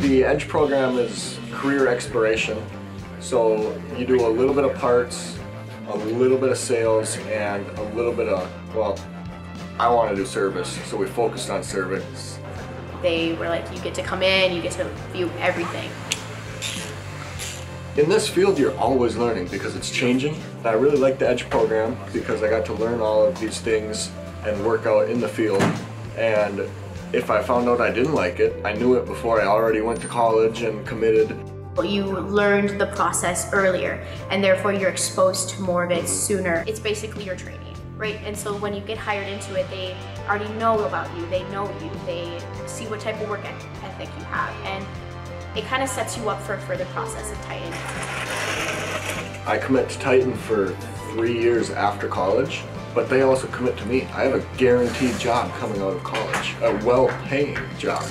The EDGE program is career exploration. So you do a little bit of parts, a little bit of sales, and a little bit of, well, I want to do service, so we focused on service. They were like, you get to come in, you get to view everything. In this field, you're always learning because it's changing. And I really like the EDGE program because I got to learn all of these things and work out in the field. And if I found out I didn't like it, I knew it before I already went to college and committed. You learned the process earlier, and therefore you're exposed to more of it sooner. It's basically your training, right? And so when you get hired into it, they already know about you, they know you, they see what type of work ethic you have, and it kind of sets you up for a further process at Titan. I commit to Titan for 3 years after college, but they also commit to me. I have a guaranteed job coming out of college, a well-paying job.